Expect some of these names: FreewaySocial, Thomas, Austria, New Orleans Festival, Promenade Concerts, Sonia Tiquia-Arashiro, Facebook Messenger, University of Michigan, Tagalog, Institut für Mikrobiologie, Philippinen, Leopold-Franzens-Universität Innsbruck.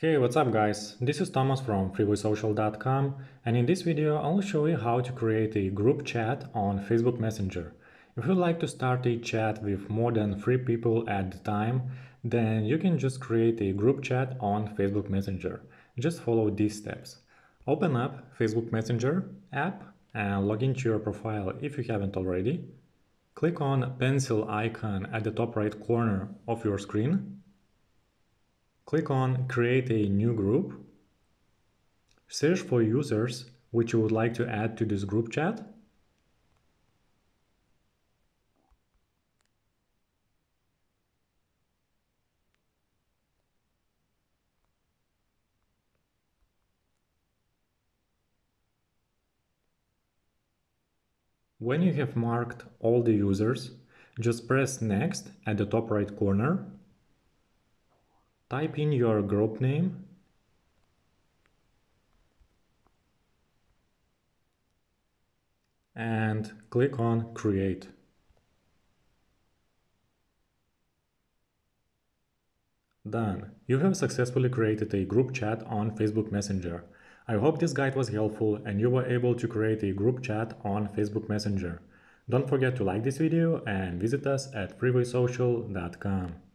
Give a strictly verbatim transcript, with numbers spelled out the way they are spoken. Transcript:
Hey, what's up guys? This is Thomas from Freeway Social dot com, and in this video I'll show you how to create a group chat on Facebook Messenger. If you'd like to start a chat with more than three people at the time, then you can just create a group chat on Facebook Messenger. Just follow these steps. Open up Facebook Messenger app and log into your profile if you haven't already. Click on pencil icon at the top right corner of your screen. Click on Create a new group. Search for users which you would like to add to this group chat. When you have marked all the users, just press Next at the top right corner. Type in your group name and click on Create. Done. You have successfully created a group chat on Facebook Messenger. I hope this guide was helpful and you were able to create a group chat on Facebook Messenger. Don't forget to like this video and visit us at Freeway Social dot com.